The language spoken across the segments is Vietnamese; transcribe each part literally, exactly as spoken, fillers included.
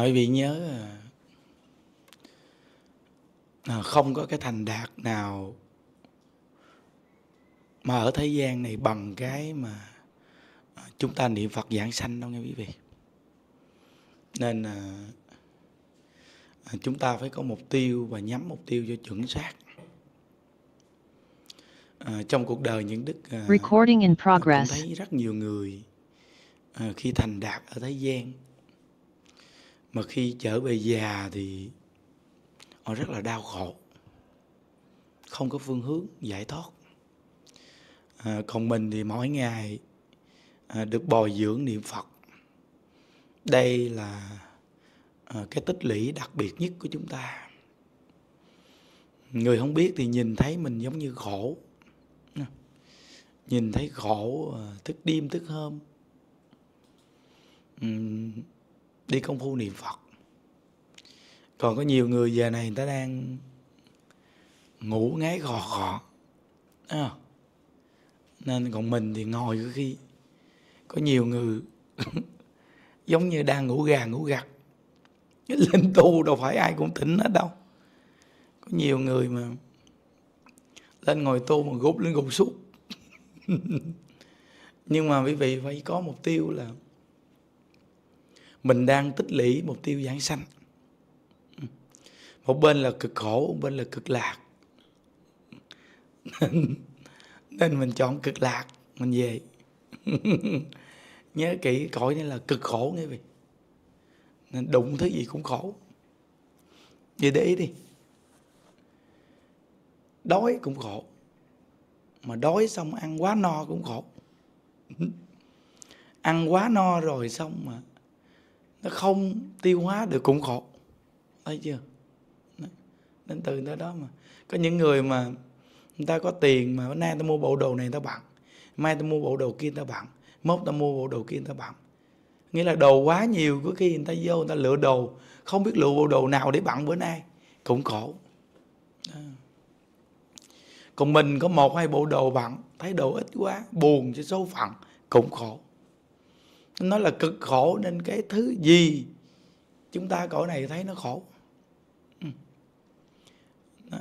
Bởi vì nhớ không có cái thành đạt nào mà ở thế gian này bằng cái mà chúng ta niệm Phật giảng sanh đâu nghe quý vị. Nên chúng ta phải có mục tiêu và nhắm mục tiêu cho chuẩn xác. Trong cuộc đời những đức Recording in progress. Thấy rất nhiều người khi thành đạt ở thế gian mà khi trở về già thì họ rất là đau khổ, không có phương hướng giải thoát. À, còn mình thì mỗi ngày à, được bồi dưỡng niệm Phật. Đây là à, cái tích lũy đặc biệt nhất của chúng ta. Người không biết thì nhìn thấy mình giống như khổ, nhìn thấy khổ à, thức đêm thức hôm. Uhm, đi công phu niệm Phật. Còn có nhiều người giờ này người ta đang ngủ ngáy khò khò à. Nên còn mình thì ngồi có khi có nhiều người giống như đang ngủ gà ngủ gật. Lên tu đâu phải ai cũng tỉnh hết đâu. Có nhiều người mà lên ngồi tu mà gục lên gục suốt. Nhưng mà quý vị phải có mục tiêu là mình đang tích lũy mục tiêu giảng sanh. Một bên là cực khổ, một bên là cực lạc. Nên, nên mình chọn cực lạc, mình về. Nhớ kỹ, cõi này là cực khổ nghe vậy. Nên đụng thứ gì cũng khổ. Vậy để ý đi. Đói cũng khổ. Mà đói xong ăn quá no cũng khổ. Ăn quá no rồi xong mà nó không tiêu hóa được cũng khổ. Thấy chưa? Nên từ đó đó mà có những người mà người ta có tiền mà bữa nay ta mua bộ đồ này ta bằng, mai ta mua bộ đồ kia ta bằng, mốt ta mua bộ đồ kia ta bằng. Nghĩa là đồ quá nhiều, có khi người ta vô người ta lựa đồ, không biết lựa bộ đồ nào để bằng bữa nay, cũng khổ. À. Còn mình có một hai bộ đồ bằng, thấy đồ ít quá, buồn cho số phận, cũng khổ. Nó là cực khổ, nên cái thứ gì chúng ta cõi này thấy nó khổ.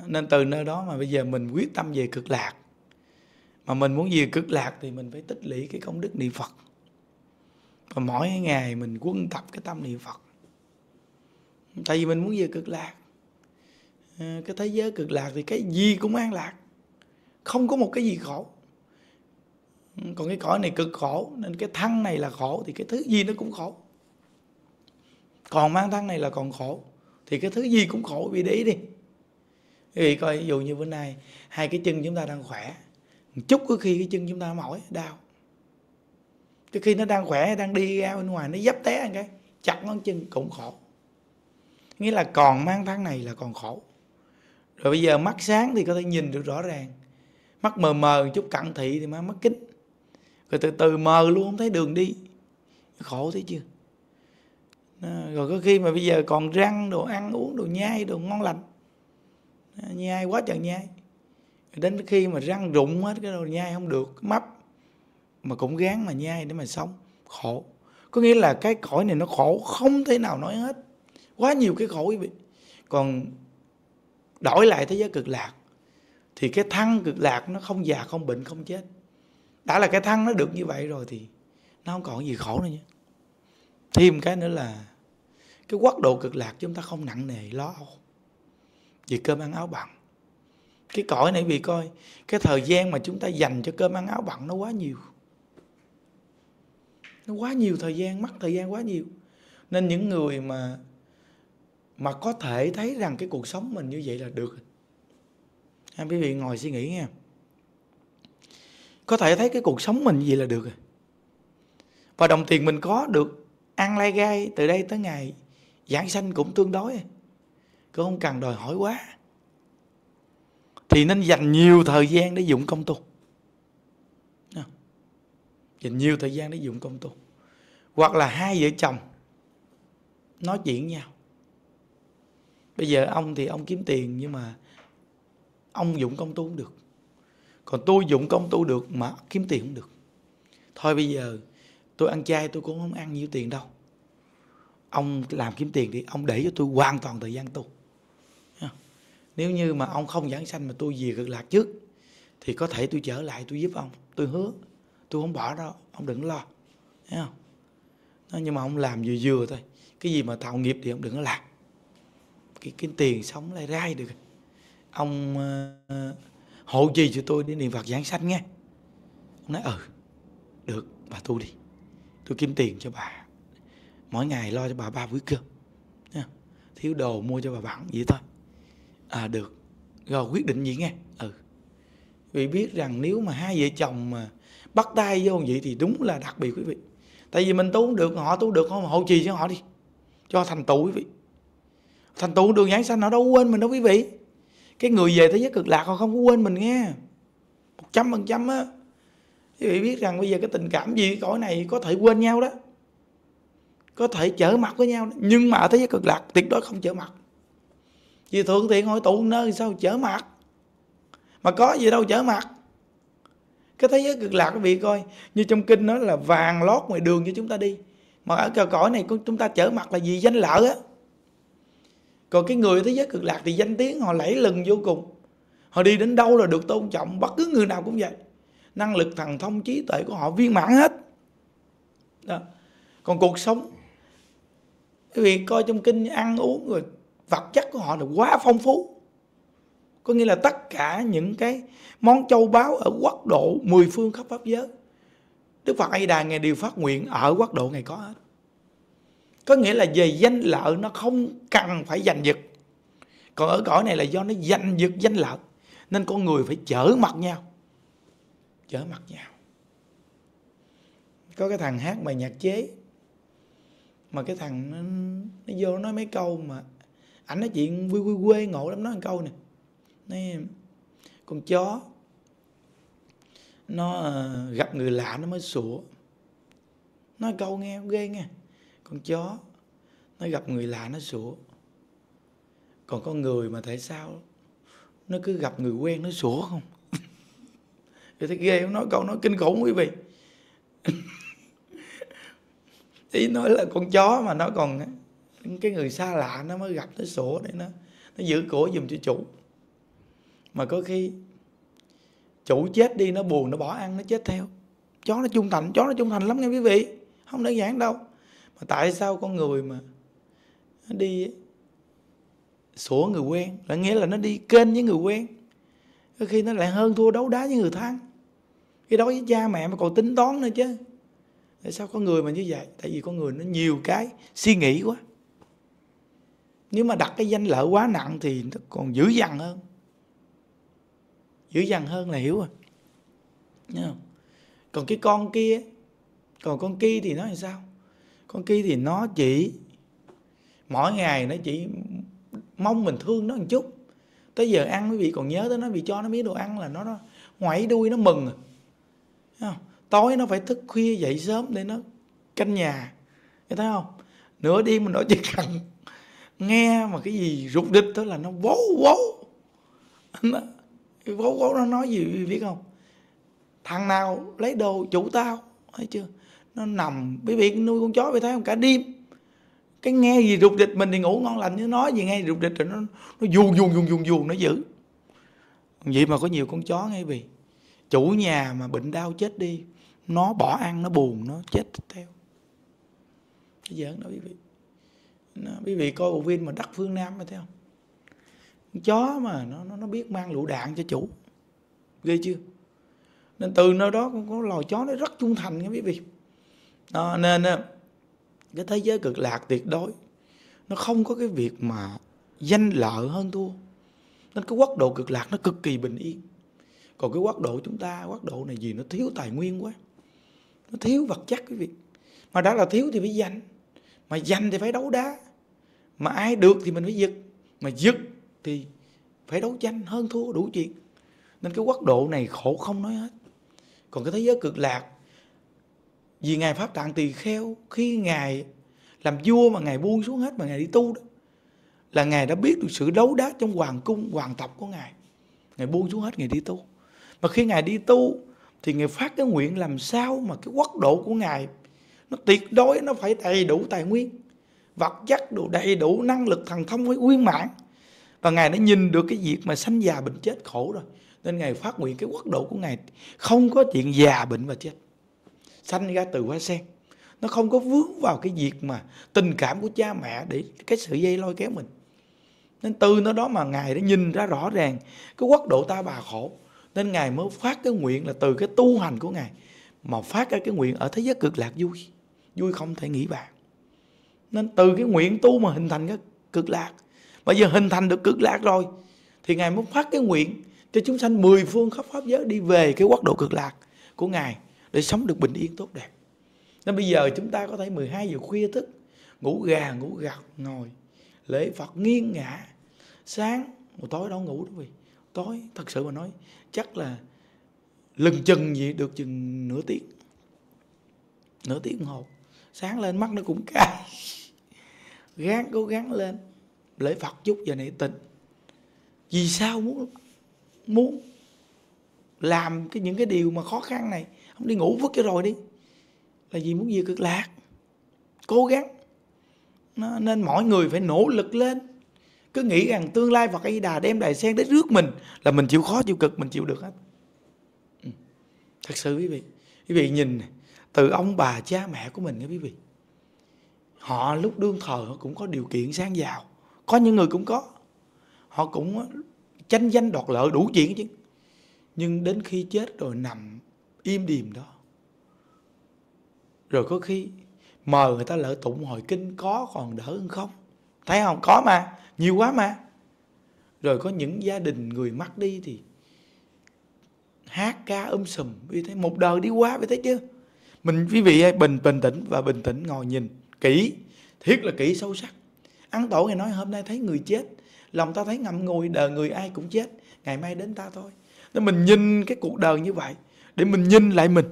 Nên từ nơi đó mà bây giờ mình quyết tâm về cực lạc. Mà mình muốn về cực lạc thì mình phải tích lũy cái công đức niệm Phật. Và mỗi ngày mình quân tập cái tâm niệm Phật. Tại vì mình muốn về cực lạc. Cái thế giới cực lạc thì cái gì cũng an lạc. Không có một cái gì khổ. Còn cái cõi này cực khổ. Nên cái thân này là khổ thì cái thứ gì nó cũng khổ. Còn mang thân này là còn khổ thì cái thứ gì cũng khổ. Vì để ý đi. Vì coi ví dụ như bữa nay hai cái chân chúng ta đang khỏe, một chút có khi cái chân chúng ta mỏi đau. Cái khi nó đang khỏe đang đi ra bên ngoài nó dấp té cái chặt ngón chân cũng khổ. Nghĩa là còn mang tháng này là còn khổ. Rồi bây giờ mắt sáng thì có thể nhìn được rõ ràng, mắt mờ mờ một chút cận thị thì mang mắt kính, rồi từ từ mờ luôn không thấy đường đi, khổ thấy chưa. Rồi có khi mà bây giờ còn răng đồ ăn uống đồ nhai đồ ngon lành, nhai quá trời nhai, đến khi mà răng rụng hết cái đồ nhai không được, mắp mà cũng gán mà nhai để mà sống, khổ. Có nghĩa là cái cõi này nó khổ không thể nào nói hết, quá nhiều cái khổ quý vị. Còn đổi lại thế giới cực lạc thì cái thân cực lạc nó không già không bệnh không chết. Đã là cái thân nó được như vậy rồi thì nó không còn gì khổ nữa nhé. Thêm cái nữa là cái quốc độ cực lạc chúng ta không nặng nề lo âu vì cơm ăn áo bận. Cái cõi này vì coi cái thời gian mà chúng ta dành cho cơm ăn áo bận nó quá nhiều. Nó quá nhiều thời gian, mất thời gian quá nhiều. Nên những người mà mà có thể thấy rằng cái cuộc sống mình như vậy là được. Anh quý vị ngồi suy nghĩ nghe. Có thể thấy cái cuộc sống mình như vậy là được rồi. Và đồng tiền mình có được ăn lai gai từ đây tới ngày giảng sanh cũng tương đối. Cứ không cần đòi hỏi quá. Thì nên dành nhiều thời gian để dụng công tu. Dành nhiều thời gian để dụng công tu. Hoặc là hai vợ chồng nói chuyện nhau. Bây giờ ông thì ông kiếm tiền, nhưng mà ông dụng công tu không được. Còn tôi dụng công tu được mà kiếm tiền không được. Thôi bây giờ tôi ăn chay tôi cũng không ăn nhiều tiền đâu. ông làm kiếm tiền thì ông để cho tôi hoàn toàn thời gian tu. Nếu như mà ông không giảng sanh mà tôi về Cực Lạc trước thì có thể tôi trở lại tôi giúp ông, tôi hứa, tôi không bỏ đâu, ông đừng lo, thấy không? Đó, nhưng mà ông làm vừa vừa thôi, cái gì mà tạo nghiệp thì ông đừng có làm. Cái, cái tiền sống lại rai được. Ông uh, hộ trì cho tôi để niệm Phật giảng sanh nghe. Ông nói ừ, được, bà tu đi, tôi kiếm tiền cho bà, mỗi ngày lo cho bà ba bữa cơm, thiếu đồ mua cho bà bẵng vậy thôi. À được, rồi quyết định vậy nghe. Ừ. Vì biết rằng nếu mà hai vợ chồng mà bắt tay vô vậy thì đúng là đặc biệt quý vị. Tại vì mình tu không được, họ tu được, không hộ trì cho họ đi, cho thành tựu quý vị. Thành tựu đường giảng sanh họ đâu quên mình đâu quý vị. Cái người về thế giới Cực Lạc họ không có quên mình nghe, một trăm phần trăm á. Quý vị biết rằng bây giờ cái tình cảm gì cõi này có thể quên nhau đó, có thể trở mặt với nhau đó. Nhưng mà ở thế giới Cực Lạc tuyệt đối không trở mặt. Vì thượng thiện hội tụ nơi sao trở mặt, mà có gì đâu trở mặt. Cái thế giới Cực Lạc quý vị coi, như trong kinh nói là vàng lót ngoài đường cho chúng ta đi, mà ở cờ cõi này chúng ta trở mặt là vì danh lợi á. Còn cái người thế giới Cực Lạc thì danh tiếng họ lẫy lừng vô cùng, họ đi đến đâu là được tôn trọng, bất cứ người nào cũng vậy, năng lực thần thông trí tuệ của họ viên mãn hết đó. Còn cuộc sống quý vị coi trong kinh, ăn uống rồi vật chất của họ là quá phong phú. Có nghĩa là tất cả những cái món châu báu ở quốc độ mười phương khắp pháp giới, Đức Phật A Di Đà Ngài đều phát nguyện ở quốc độ Ngài có hết. Có nghĩa là về danh lợi nó không cần phải giành giật. Còn ở cõi này là do nó giành giật danh lợi, nên con người phải trở mặt nhau. Trở mặt nhau. Có cái thằng hát bài nhạc chế, mà cái thằng nó, nó vô nói mấy câu mà ảnh nói chuyện vui vui quê ngộ lắm. Nói một câu nè, nói con chó nó gặp người lạ nó mới sủa. Nói câu nghe ghê nghe, con chó nó gặp người lạ nó sủa, còn con người mà tại sao nó cứ gặp người quen nó sủa không? Thấy ghê không? Nói câu nói kinh khủng quý vị. Ý nói là con chó mà nó còn cái người xa lạ nó mới gặp nó sủa để nó nó giữ cổ giùm cho chủ. Mà có khi chủ chết đi nó buồn nó bỏ ăn nó chết theo. Chó nó trung thành, chó nó trung thành lắm nghe quý vị, không đơn giản đâu. Mà tại sao con người mà nó đi sủa người quen, là nghĩa là nó đi kênh với người quen, có khi nó lại hơn thua đấu đá với người thân, cái đó với cha mẹ mà còn tính toán nữa chứ. Tại sao con người mà như vậy? Tại vì con người nó nhiều cái suy nghĩ quá. Nếu mà đặt cái danh lợi quá nặng thì nó còn dữ dằn hơn. Dữ dằn hơn là hiểu rồi. Thấy không? Còn cái con kia, còn con kia thì nó làm sao? Con kia thì nó chỉ, mỗi ngày nó chỉ mong mình thương nó một chút. Tới giờ ăn quý vị còn nhớ tới nó, vì cho nó miếng đồ ăn là nó, nó ngoảy đuôi nó mừng. Thấy không? Tối nó phải thức khuya dậy sớm để nó canh nhà. Thấy không? Nửa đêm mình nói chỉ cần nghe mà cái gì rụt địch đó là nó vố vố. Nó, vố vố nó nói gì biết không? Thằng nào lấy đồ chủ tao, thấy chưa? Nó nằm, bởi vì nuôi con chó bị thấy không? Cả đêm. Cái nghe gì rụt địch, mình thì ngủ ngon lành, chứ nói gì nghe rụt địch rồi nó nó vuông vuông vuông vuông vuông nó dữ. Vậy mà có nhiều con chó nghe vì chủ nhà mà bệnh đau chết đi, nó bỏ ăn, nó buồn, nó chết theo. Cái giỡn đó quý vị. Nó, quý vị coi bộ phim mà Đất Phương Nam mà thấy không? Chó mà nó, nó nó biết mang lựu đạn cho chủ, ghê chưa? Nên từ nơi đó con có loài chó nó rất trung thành nha quý vị. Đó, nên cái thế giới Cực Lạc tuyệt đối nó không có cái việc mà danh lợi hơn thua, nên cái quốc độ Cực Lạc nó cực kỳ bình yên. Còn cái quốc độ chúng ta, quốc độ này gì nó thiếu tài nguyên quá, nó thiếu vật chất quý vị. Mà đã là thiếu thì phải dành, mà giành thì phải đấu đá, mà ai được thì mình phải giật, mà giật thì phải đấu tranh hơn thua đủ chuyện. Nên cái quốc độ này khổ không nói hết. Còn cái thế giới Cực Lạc, vì Ngài Pháp Tạng Tỳ Kheo khi Ngài làm vua mà Ngài buông xuống hết, mà Ngài đi tu đó, là Ngài đã biết được sự đấu đá trong hoàng cung, hoàng tộc của Ngài. Ngài buông xuống hết, Ngài đi tu. Mà khi Ngài đi tu thì Ngài phát cái nguyện làm sao mà cái quốc độ của Ngài nó tuyệt đối, nó phải đầy đủ tài nguyên, vật chất đủ đầy đủ năng lực thần thông với uyên mãn. Và Ngài đã nhìn được cái việc mà sanh già bệnh chết khổ rồi, nên Ngài phát nguyện cái quốc độ của Ngài không có chuyện già bệnh và chết. Sanh ra từ hoa sen, nó không có vướng vào cái việc mà tình cảm của cha mẹ để cái sự dây lôi kéo mình. Nên từ nó đó mà Ngài đã nhìn ra rõ ràng cái quốc độ ta bà khổ, nên Ngài mới phát cái nguyện là từ cái tu hành của Ngài mà phát ra cái nguyện ở thế giới cực lạc vui, vui không thể nghĩ bàn. Nên từ cái nguyện tu mà hình thành cái cực lạc. Bây giờ hình thành được cực lạc rồi thì Ngài mới phát cái nguyện cho chúng sanh mười phương khắp pháp giới đi về cái quốc độ cực lạc của Ngài để sống được bình yên tốt đẹp. Nên bây giờ chúng ta có thể mười hai giờ khuya thức, ngủ gà, ngủ gật, ngồi lễ Phật nghiêng ngã. Sáng, một tối đâu ngủ đâu vì tối thật sự mà nói chắc là lừng chừng gì được chừng nửa tiếng, nửa tiếng đồng hồ. Sáng lên mắt nó cũng cay, gắng cố gắng lên lễ Phật chút giờ này tỉnh. Vì sao muốn muốn làm cái những cái điều mà khó khăn này, không đi ngủ vứt cho rồi đi, là vì muốn về cực lạc, cố gắng. Nó, nên mọi người phải nỗ lực lên, cứ nghĩ rằng tương lai Phật A Di Đà đem đài sen đến rước mình là mình chịu khó chịu cực, mình chịu được hết. Ừ. Thật sự quý vị, quý vị nhìn từ ông bà cha mẹ của mình nha quý vị, họ lúc đương thờ họ cũng có điều kiện sang giàu, có những người cũng có, họ cũng tranh danh đoạt lợi đủ chuyện chứ, nhưng đến khi chết rồi nằm im điềm đó, rồi có khi mời người ta lợi tụng hồi kinh có còn đỡ hơn không, thấy không, có mà nhiều quá mà. Rồi có những gia đình người mắc đi thì hát ca um sùm, vì thế một đời đi qua, vì thế chứ mình quý vị ơi, bình bình tĩnh và bình tĩnh ngồi nhìn kỹ, thiết là kỹ sâu sắc. Ăn tổ Ngài nói hôm nay thấy người chết, lòng ta thấy ngậm ngùi, đời người ai cũng chết, ngày mai đến ta thôi. Nên mình nhìn cái cuộc đời như vậy để mình nhìn lại mình,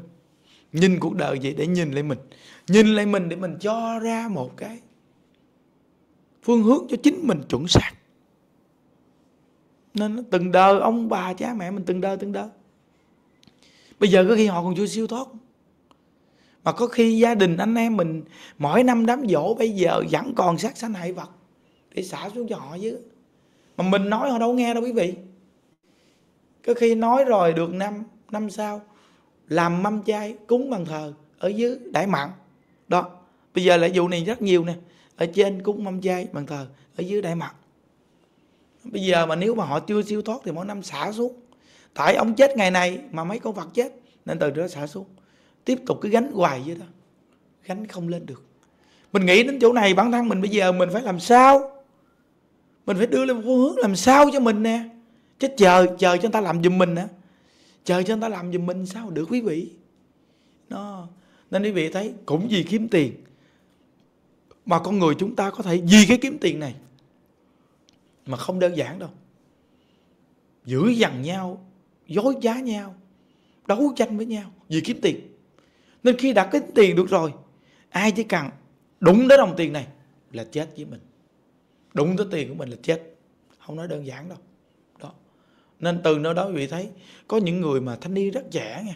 nhìn cuộc đời vậy để nhìn lại mình, nhìn lại mình để mình cho ra một cái phương hướng cho chính mình chuẩn xác. Nên từng đời ông bà cha mẹ mình từng đời từng đời. Bây giờ có khi họ còn chưa siêu thoát, mà có khi gia đình anh em mình mỗi năm đám dỗ bây giờ vẫn còn sát sanh hại vật để xả xuống cho họ chứ. Mà mình nói họ đâu nghe đâu quý vị. Có khi nói rồi được năm, năm sau làm mâm chay cúng bàn thờ ở dưới đãi mặn. Đó, bây giờ lại vụ này rất nhiều nè, ở trên cúng mâm chay bàn thờ, ở dưới đãi mặn. Bây giờ mà nếu mà họ chưa siêu thoát thì mỗi năm xả xuống. Tại ông chết ngày này mà mấy con vật chết, nên từ đó xả xuống. Tiếp tục cứ gánh hoài vậy đó, gánh không lên được. Mình nghĩ đến chỗ này bản thân mình bây giờ mình phải làm sao, mình phải đưa lên một phương hướng làm sao cho mình nè. Chứ chờ, chờ cho người ta làm giùm mình nè, chờ cho người ta làm giùm mình sao được quý vị. Đó. Nên quý vị thấy cũng vì kiếm tiền mà con người chúng ta có thể vì cái kiếm tiền này mà không đơn giản đâu, giữ dằn nhau, dối trá nhau, đấu tranh với nhau vì kiếm tiền. Nên khi đã kiếm tiền được rồi, ai chỉ cần đụng tới đồng tiền này là chết với mình, đụng tới tiền của mình là chết, không nói đơn giản đâu. Đó. Nên từ nơi đó quý vị thấy có những người mà thanh niên rất trẻ nha,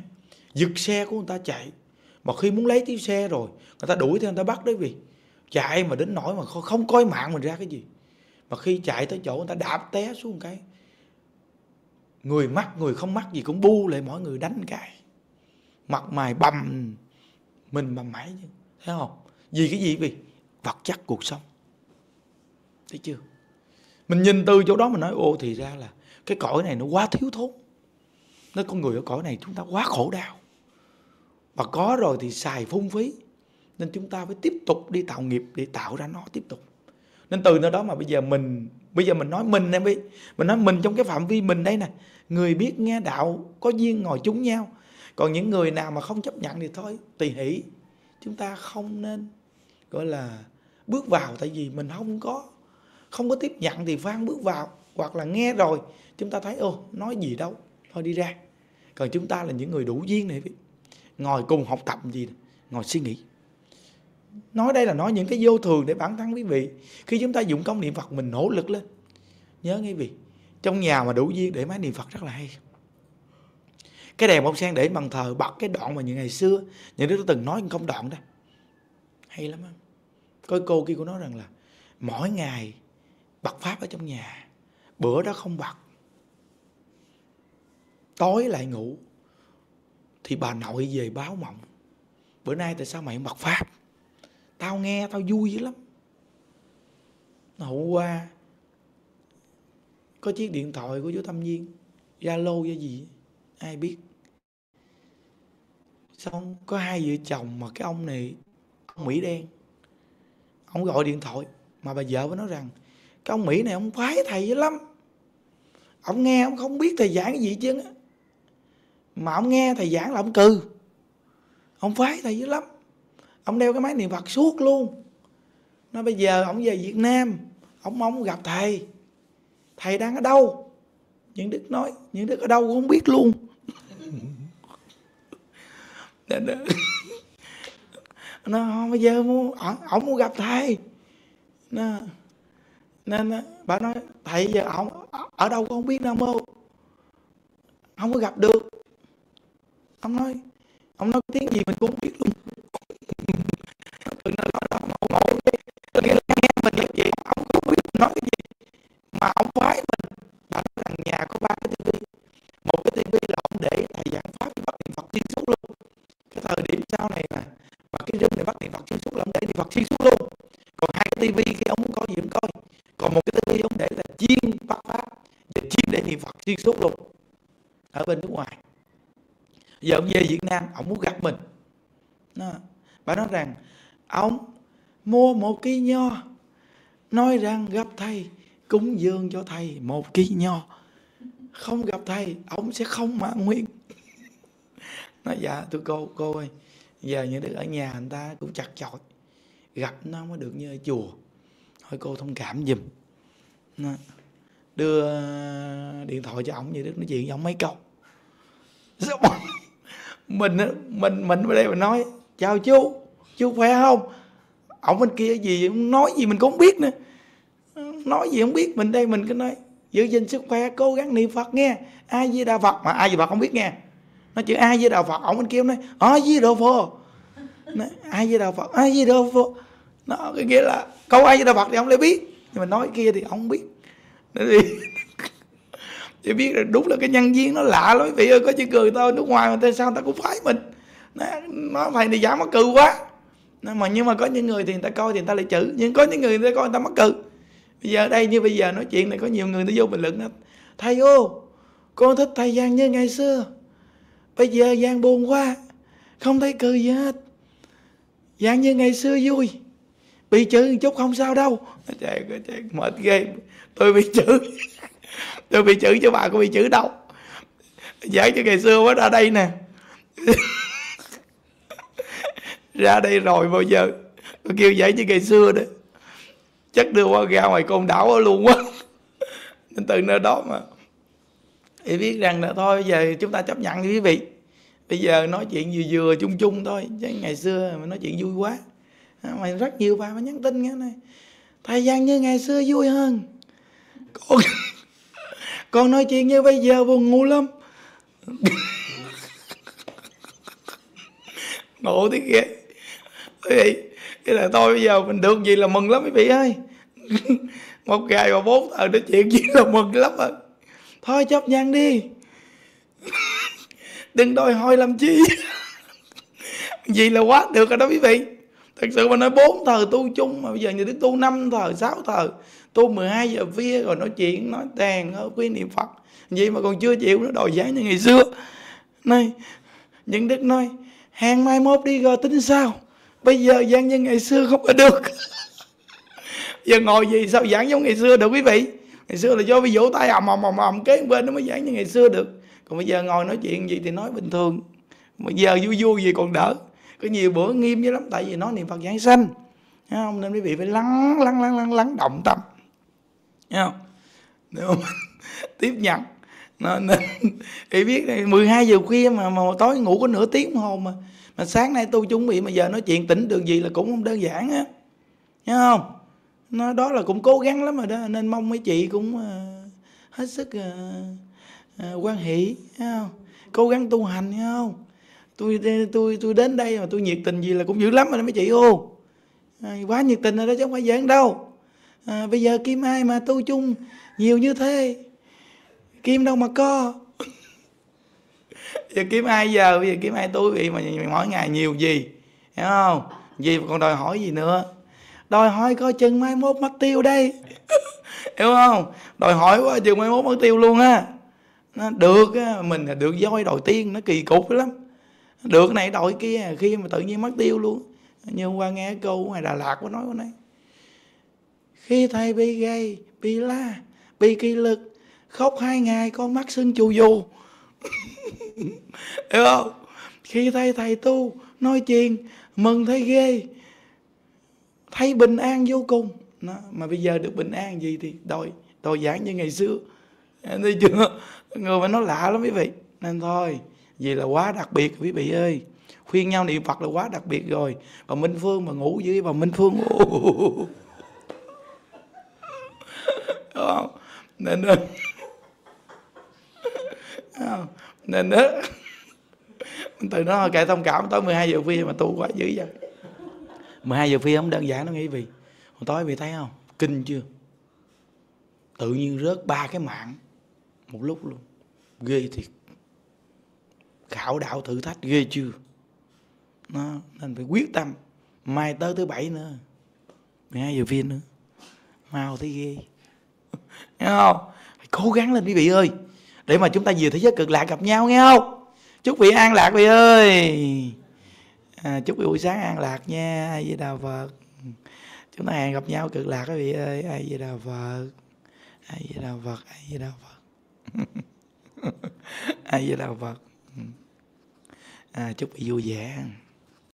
giật xe của người ta chạy, mà khi muốn lấy chiếc xe rồi người ta đuổi theo, người ta bắt đấy, vì chạy mà đến nỗi mà không coi mạng mình ra cái gì, mà khi chạy tới chỗ người ta đạp té xuống cái người mắc người không mắc gì cũng bu lại, mọi người đánh cái mặt mày bầm mình bầm mãi chứ, thấy không? Vì cái gì? Vì vật chất cuộc sống, thấy chưa? Mình nhìn từ chỗ đó mình nói ô thì ra là cái cõi này nó quá thiếu thốn, nói con người ở cõi này chúng ta quá khổ đau, và có rồi thì xài phung phí, nên chúng ta phải tiếp tục đi tạo nghiệp để tạo ra nó tiếp tục. Nên từ nơi đó mà bây giờ mình bây giờ mình nói mình em biết, mình nói mình trong cái phạm vi mình đây nè, người biết nghe đạo có duyên ngồi chúng nhau. Còn những người nào mà không chấp nhận thì thôi, tùy hỷ. Chúng ta không nên gọi là bước vào, tại vì mình không có không có tiếp nhận thì phan bước vào, hoặc là nghe rồi chúng ta thấy ô nói gì đâu, thôi đi ra. Còn chúng ta là những người đủ duyên này, ngồi cùng học tập gì, ngồi suy nghĩ. Nói đây là nói những cái vô thường để bản thân quý vị, khi chúng ta dụng công niệm Phật mình nỗ lực lên. Nhớ nghe quý vị, trong nhà mà đủ duyên để máy niệm Phật rất là hay. Cái đèn bông sen để bàn thờ bật cái đoạn mà những ngày xưa, những đứa từng nói không đoạn đó, hay lắm. Có câu kia của nó rằng là mỗi ngày bật pháp ở trong nhà, bữa đó không bật, tối lại ngủ, thì bà nội về báo mộng: bữa nay tại sao mày không bật pháp? Tao nghe tao vui dữ lắm. Hôm qua có chiếc điện thoại của chú Tâm Viên, Zalo với gì ai biết, xong có hai vợ chồng mà cái ông này ông Mỹ đen, ông gọi điện thoại mà bà vợ với nó rằng cái ông Mỹ này ông phái thầy dữ lắm, ông nghe ông không biết thầy giảng cái gì chứ, mà ông nghe thầy giảng là ông cừ, ông phái thầy dữ lắm, ông đeo cái máy niệm Phật suốt luôn. Nó bây giờ ông về Việt Nam, ông mong gặp thầy, thầy đang ở đâu? Những Đức nói, những Đức ở đâu cũng không biết luôn. Nó bây giờ muốn, ông muốn gặp thầy. Nó, nên bà nói thầy giờ ông ở đâu cũng không biết Nam Mô, không có gặp được. Ông nói, ông nói tiếng gì mình cũng không biết luôn. Ông phái mình, bà nói rằng nhà có ba cái tivi, một cái tivi là ông để thầy giảng pháp với bắt niệm Phật xuyên suốt luôn. Cái thời điểm sau này mà và cái rừng này bắt niệm Phật xuyên suốt là ông để niệm Phật xuyên suốt luôn. Còn hai cái tivi khi ông muốn coi gì ông coi, còn một cái tivi ông để là chuyên bắt pháp và chuyên để niệm Phật xuyên suốt luôn ở bên nước ngoài. Giờ ông về Việt Nam, ông muốn gặp mình. Đó. Bà nói rằng ông mua một cây nho, nói rằng gặp thầy, cúng dường cho thầy một ký nho. Không gặp thầy, ông sẽ không mãn nguyện. Nói dạ thưa cô, cô ơi, giờ như được ở nhà người ta cũng chặt chọi, gặp nó mới được như ở chùa. Thôi cô thông cảm giùm. Đưa điện thoại cho ổng, như Đức nói chuyện với ổng mấy câu. Mình mình mình ở đây mà nói chào chú, chú khỏe không? Ổng bên kia gì nói gì mình cũng không biết nữa. Nói gì không biết, mình đây mình cứ nói giữ gìn sức khỏe, cố gắng niệm Phật nghe A Di Đà Phật, mà A Di Phật không biết nghe, nói chữ A Di Đà Phật, ông bên kia nói A Di Đà Phật, A Di Đà Phật, A Di Đà Phật. Nó cái nghĩa là câu A Di Đà Phật thì ông lại biết, nhưng mà nói kia thì ông không biết. Thì biết là đúng là cái nhân viên nó lạ lắm quý vị ơi. Có chứ cười tao nước ngoài mà tại sao người ta cũng phái mình, nó thầy này giả mắc cừ quá. Mà nhưng mà có những người thì người ta coi thì người ta lại chữ, nhưng có những người người ta coi người ta mắc cừ. Bây giờ đây như bây giờ nói chuyện này có nhiều người nó vô bình luận đó: thầy ô, con thích thầy Giang như ngày xưa, bây giờ Giang buồn quá, không thấy cười gì hết. Giang như ngày xưa vui, bị chữ một chút không sao đâu. Trời ơi, mệt ghê. Tôi bị chữ Tôi bị chữ cho bà, có bị chữ đâu. Giảng cho ngày xưa quá, ra đây nè. Ra đây rồi bao giờ tôi kêu giảng cho ngày xưa đó, chắc đưa qua ra ngoài con đảo luôn quá. Nên từ nơi đó mà thì biết rằng là thôi giờ chúng ta chấp nhận quý vị. Bây giờ nói chuyện vừa vừa chung chung thôi, chứ ngày xưa mà nói chuyện vui quá. Mà rất nhiều bà mới nhắn tin nghe này: thầy Giang như ngày xưa vui hơn, con con nói chuyện như bây giờ buồn ngủ lắm. Ngộ thế kia quý vị. Cái là thôi bây giờ mình được gì là mừng lắm quý vị ơi. Một ngày mà bốn tờ nói chuyện gì là mừng lắm rồi. Thôi chấp nhận đi. Đừng đòi hỏi làm chi. Vì là quá được rồi đó quý vị. Thật sự mà nói bốn tờ tu chung, mà bây giờ như Đức tu năm tờ, sáu tờ, tu mười hai giờ vía rồi nói chuyện, nói tàn quy niệm Phật. Vậy mà còn chưa chịu nó đòi giảng như ngày xưa. Này, những Đức nói hàng mai mốt đi rồi tính sao, bây giờ giảng như ngày xưa không có được. Giờ ngồi gì sao giảng giống ngày xưa được quý vị. Ngày xưa là do ví dụ tay ầm ầm ầm ầm kế bên nó mới giảng như ngày xưa được. Còn bây giờ ngồi nói chuyện gì thì nói bình thường, bây giờ vui vui gì còn đỡ. Có nhiều bữa nghiêm với lắm, tại vì nói niệm Phật giảng sanh, thấy không? Nên quý vị phải lắng lắng lắng lắng lắng động tâm, thấy không? Nếu mà tiếp nhận nên thì biết này, mười hai giờ khuya mà, mà tối ngủ có nửa tiếng hồ mà mà sáng nay tôi chuẩn bị mà giờ nói chuyện tỉnh được gì là cũng không đơn giản á, thấy không? Nó đó là cũng cố gắng lắm rồi đó, nên mong mấy chị cũng uh, hết sức uh, uh, quan hỷ, thấy không? Cố gắng tu hành, thấy không? Tôi tôi tôi đến đây mà tôi nhiệt tình gì là cũng dữ lắm rồi đó mấy chị ô. à, quá nhiệt tình rồi đó chứ không phải giỡn đâu. À, bây giờ Kim ai mà tu chung nhiều như thế, Kim đâu mà co. Giờ Kim ai giờ, bây giờ Kim ai tu vậy mà mỗi ngày nhiều gì, hiểu không? Gì còn đòi hỏi gì nữa, đòi hỏi coi chừng mai mốt mất tiêu đây. Hiểu không? Đòi hỏi quá chừng mai mốt mất tiêu luôn á. Nó được á, mình được voi đòi tiên, nó kỳ cục lắm. Được này đòi kia, khi mà tự nhiên mất tiêu luôn. Như hôm qua nghe câu ngoài Đà Lạt có nói con này, khi thầy bị gầy, bị la, bị kỳ lực, khóc hai ngày con mắt sưng chù dù. Hiểu không? Khi thầy thầy tu, nói chuyện, mừng thấy ghê, thấy bình an vô cùng. Nó, mà bây giờ được bình an gì thì đòi, đòi giảng như ngày xưa. Thấy chưa? Người mà nó lạ lắm quý vị. Nên thôi, vì là quá đặc biệt quý vị ơi. Khuyên nhau niệm Phật là quá đặc biệt rồi. Bà Minh Phương mà ngủ dưới bà Minh Phương. Đó. Nên đó. Nên đó. Từ đó kệ thông cảm, tới mười hai giờ phi mà tu quá dữ vậy. mười hai giờ phi không đơn giản đâu nghe vị. Hồi tối vị thấy không? Kinh chưa? Tự nhiên rớt ba cái mạng một lúc luôn. Ghê thiệt. Khảo đạo thử thách ghê chưa? Nó, nên phải quyết tâm. Mai tới thứ bảy nữa, mười hai giờ phi nữa. Mau thấy ghê. Nghe không? Phải cố gắng lên quý vị ơi, để mà chúng ta về thế giới cực lạc gặp nhau, nghe không? Chúc vị an lạc vị ơi. À, chúc vị buổi sáng an lạc nha. A Di Đà Phật. Chúng ta hẹn gặp nhau cực lạc quý vị ơi. A Di Đà Phật. A Di Đà Phật. A Di Đà Phật. A Di Đà Phật. À, chúc vị vui vẻ.